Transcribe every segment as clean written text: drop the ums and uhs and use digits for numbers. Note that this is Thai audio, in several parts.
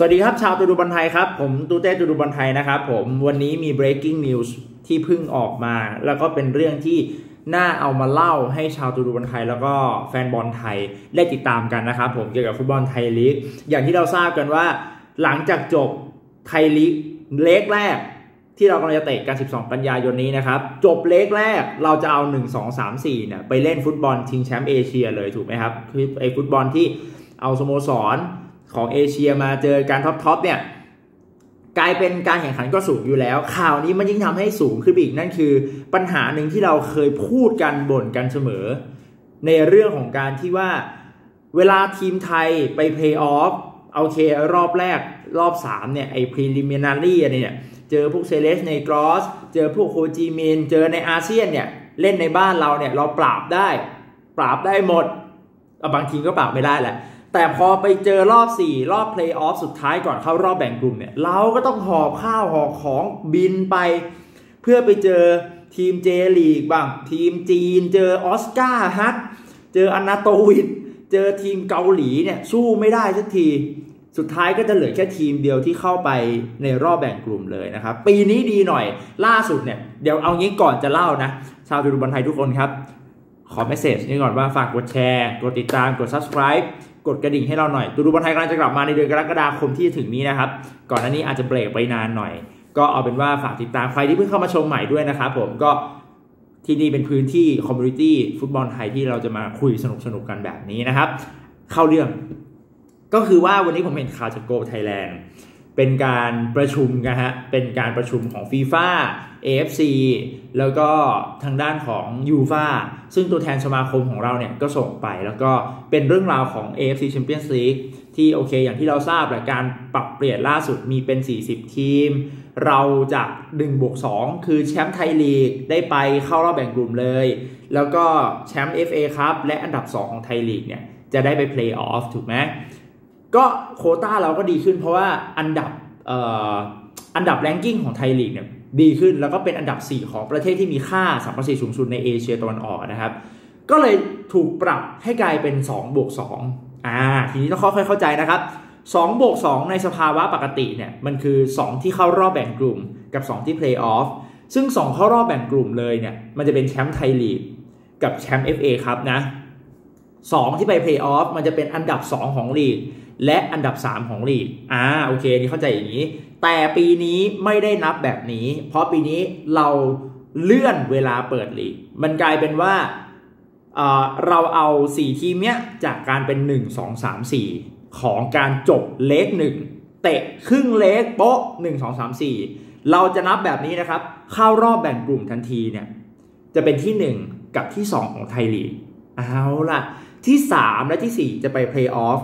สวัสดีครับชาวตูดูบอลไทยครับผมตูเต้ตูดูบอลไทยนะครับผมวันนี้มี breaking news ที่เพิ่งออกมาแล้วก็เป็นเรื่องที่น่าเอามาเล่าให้ชาวตูดูบอลไทยแล้วก็แฟนบอลไทยได้ติดตามกันนะครับผมเกี่ยวกับฟุตบอลไทยลีกอย่างที่เราทราบกันว่าหลังจากจบไทยลีกเลกแรกที่เรากำลังจะเตะกัน12กันยายนนี้นะครับจบเลกแรกเราจะเอา1 2 3 4เนี่ยไปเล่นฟุตบอลชิงแชมป์เอเชียเลยถูกไหมครับคือไอ้ฟุตบอลที่เอาสโมสรของเอเชียมาเจอการท็อปเนี่ยกลายเป็นการแข่งขันก็สูงอยู่แล้วข่าวนี้มันยิ่งทำให้สูงขึ้นอีกนั่นคือปัญหาหนึ่งที่เราเคยพูดกันบ่นกันเสมอในเรื่องของการที่ว่าเวลาทีมไทยไปเพลย์ออฟโอเครอบแรกรอบ3เนี่ยไอ้พรีลิมินารี่อะไรเนี่ยเจอพวกเซเลสในกรอสเจอพวกโฮจิมินห์เจอในอาเซียนเนี่ยเล่นในบ้านเราเนี่ยเราปราบได้หมดบางทีก็ปราบไม่ได้แหละแต่พอไปเจอรอบ4รอบเพลย์ออฟสุดท้ายก่อนเข้ารอบแบ่งกลุ่มเนี่ยเราก็ต้องหอบข้าวหอบของบินไปเพื่อไปเจอทีมเจลีกบ้างทีมจีนเจอออสการ์ฮัทเจออนาโตวิทเจอทีมเกาหลีเนี่ยสู้ไม่ได้สักทีสุดท้ายก็จะเหลือแค่ทีมเดียวที่เข้าไปในรอบแบ่งกลุ่มเลยนะครับปีนี้ดีหน่อยล่าสุดเนี่ยเดี๋ยวเอางี้ก่อนจะเล่านะชาวดูบอลไทยทุกคนครับขอเมสเซจนี้ก่อนว่าฝากกดแชร์กดติดตามกด subscribe กดกระดิ่งให้เราหน่อยตูดูบอลไทยกำลังจะกลับมาในเดือนกรกฎาคมที่จะถึงนี้นะครับก่อนหน้านี้อาจจะเบรกไปนานหน่อยก็เอาเป็นว่าฝากติดตามใครที่เพิ่งเข้ามาชมใหม่ด้วยนะครับผมก็ที่นี่เป็นพื้นที่คอมมูนิตี้ฟุตบอลไทยที่เราจะมาคุยสนุกกันแบบนี้นะครับเข้าเรื่องก็คือว่าวันนี้ผมเห็นข่าวจาก Goal Thailand เป็นการประชุมนะฮะเป็นการประชุมของ FIFA AFC แล้วก็ทางด้านของ UEFA ซึ่งตัวแทนสมาคมของเราเนี่ยก็ส่งไปแล้วก็เป็นเรื่องราวของ AFC Champions League ที่โอเคอย่างที่เราทราบแหละการปรับเปลี่ยนล่าสุดมีเป็น40ทีมเราจะ1+2คือแชมป์ไทยลีกได้ไปเข้ารอบแบ่งกลุ่มเลยแล้วก็แชมป์ FA ครับและอันดับ2ของไทยลีกเนี่ยจะได้ไปเพลย์ออฟถูกไหมก็โควต้าเราก็ดีขึ้นเพราะว่าอันดับแรงกิ้งของไทยลีกเนี่ยดีขึ้นแล้วก็เป็นอันดับ4ของประเทศที่มีค่า3.4 สูงสุดในเอเชียตะวันออกนะครับก็เลยถูกปรับให้กลายเป็น2+2ทีนี้ต้องค่อยๆเข้าใจนะครับ2+2ในสภาวะปกติเนี่ยมันคือ2ที่เข้ารอบแบ่งกลุ่มกับ2ที่เพลย์ออฟซึ่ง2เข้ารอบแบ่งกลุ่มเลยเนี่ยมันจะเป็นแชมป์ไทยลีกกับแชมป์ FA ครับนะ2ที่ไปเพลย์ออฟมันจะเป็นอันดับ2ของลีกและอันดับ3ของลีกโอเคนี่เข้าใจอย่างนี้แต่ปีนี้ไม่ได้นับแบบนี้เพราะปีนี้เราเลื่อนเวลาเปิดลีกมันกลายเป็นว่าเราเอา4ทีมเนี้ยจากการเป็น1 2 3 4ของการจบเลก1เตะครึ่งเลกโป๊ะ1 2 3 4เราจะนับแบบนี้นะครับเข้ารอบแบ่งกลุ่มทันทีเนี่ยจะเป็นที่1กับที่2ของไทยลีกเอาล่ะที่3และที่4จะไปเพลย์ออฟ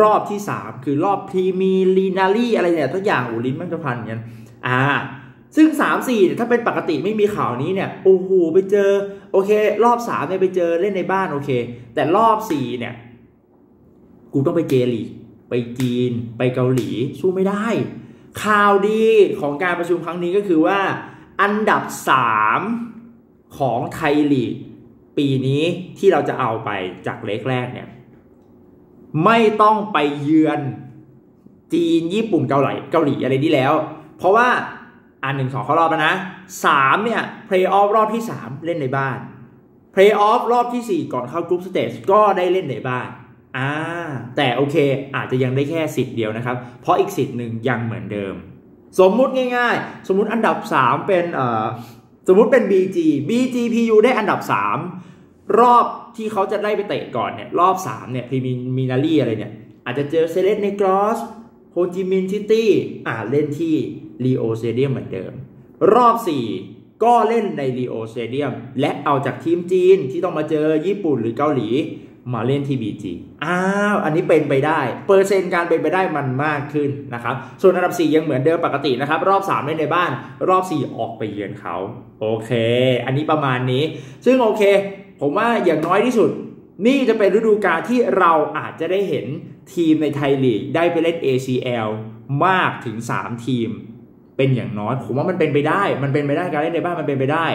รอบที่3คือรอบพรีเมียร์ลีกอะไรเนี่ยทุกอย่างหูลิ้นมันจะพันกันซึ่ง 3-4 เนี่ยถ้าเป็นปกติไม่มีข่าวนี้เนี่ยโอ้โหไปเจอโอเครอบ3เนี่ยไปเจอเล่นในบ้านโอเคแต่รอบ4เนี่ยกูต้องไปเจลีกไปจีนไปเกาหลีสู้ไม่ได้ข่าวดีของการประชุมครั้งนี้ก็คือว่าอันดับ3ของไทยลีกปีนี้ที่เราจะเอาไปจากเลกแรกเนี่ยไม่ต้องไปเยือนจีนญี่ปุ่นเกาหลีอะไรนี่แล้วเพราะว่า1-2เขารอบแล้วนะ3เนี่ยเพลย์ออฟรอบที่3เล่นในบ้านเพลย์ออฟรอบที่4ก่อนเข้ากรุ๊ปสเตจก็ได้เล่นในบ้านแต่โอเคอาจจะยังได้แค่สิทธิ์เดียวนะครับเพราะอีกสิทธิ์หนึ่งยังเหมือนเดิมสมมุติง่ายๆสมมุติอันดับ3เป็นสมมุติเป็น BGPU ได้อันดับ3รอบที่เขาจะได้ไปเตะก่อนเนี่ยรอบ3เนี่ยพรีมีนารี่อะไรเนี่ยอาจจะเจอเซเลสในกรอสโฮจิมินห์ซิตี้เล่นที่ลีโอสเตเดียมเหมือนเดิมรอบ4ก็เล่นในลีโอสเตเดียมและเอาจากทีมจีนที่ต้องมาเจอญี่ปุ่นหรือเกาหลีมาเล่นที่บีจีอันนี้เป็นไปได้เปอร์เซ็นต์การเป็นไปได้มันมากขึ้นนะครับส่วนอันดับ4ยังเหมือนเดิมปกตินะครับรอบ3เล่นในบ้านรอบ4ออกไปเยือนเขาโอเคอันนี้ประมาณนี้ซึ่งโอเคผมว่าอย่างน้อยที่สุดนี่จะเป็นฤดูกาลที่เราอาจจะได้เห็นทีมในไทยลีกได้ไปเล่น ACL มากถึง3ทีมเป็นอย่างน้อยผมว่ามันเป็นไปได้การเล่นในบ้านมันเป็นไปได้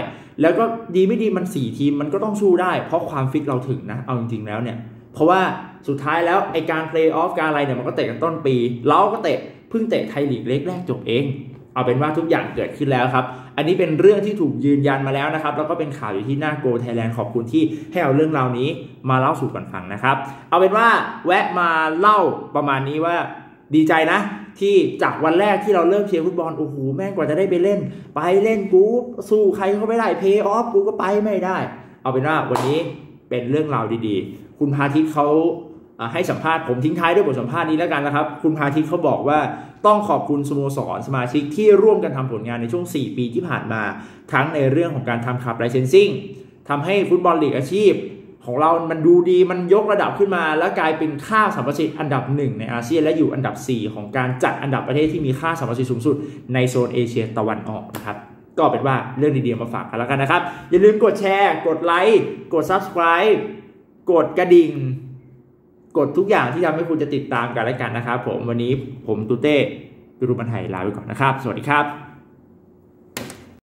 แล้วก็ดีไม่ดีมัน4ทีมมันก็ต้องสู้ได้เพราะความฟิตเราถึงนะเอาจริงๆแล้วเนี่ยเพราะว่า สุดท้ายแล้วไอการเพลย์ออฟการอะไรเนี่ยมันก็เตะกันต้นปีเราก็เตะเพิ่งเตะไทยลีกเล็กแรกจบเองเอาเป็นว่าทุกอย่างเกิดขึ้นแล้วครับอันนี้เป็นเรื่องที่ถูกยืนยันมาแล้วนะครับแล้วก็เป็นข่าวอยู่ที่หน้า Goal Thailand ขอบคุณที่ให้เอาเรื่องราวนี้มาเล่าสู่กันฟังนะครับเอาเป็นว่าแวะมาเล่าประมาณนี้ว่าดีใจนะที่จากวันแรกที่เราเริ่มเชียร์ฟุตบอลโอ้โหแม่งกว่าจะได้ไปเล่นกูสู้ใครเขาไม่ได้เพย์ออฟกูก็ไปไม่ได้เอาเป็นว่าวันนี้เป็นเรื่องราวดีๆคุณพาทิตย์เขาให้สัมภาษณ์ผมทิ้งท้ายด้วยบทสัมภาษณ์นี้แล้วกันนะครับคุณพาทิตย์เขาบอกว่าต้องขอบคุณสโมสรสมาชิกที่ร่วมกันทำผลงานในช่วง4 ปีที่ผ่านมาทั้งในเรื่องของการทำขับไลเซนซิ่งทำให้ฟุตบอลลีกอาชีพของเรามันดูดีมันยกระดับขึ้นมาและกลายเป็นค่าสัมประสิทธิ์อันดับ1ในอาเซียนและอยู่อันดับ4ของการจัดอันดับประเทศที่มีค่าสัมประสิทธิ์สูงสุดในโซนเอเชียตะวันออกนะครับก็เป็นว่าเรื่องดีๆมาฝากกันแล้วกันนะครับอย่าลืมกดแชร์กดไลค์กด Subscribe กดกระดิ่งกดทุกอย่างที่ทำให้คุณจะติดตามกันแล้วกันนะครับผมวันนี้ผมตูเต้ ดุรุมันไห่ลาไปก่อนนะครับสวัสดีครับ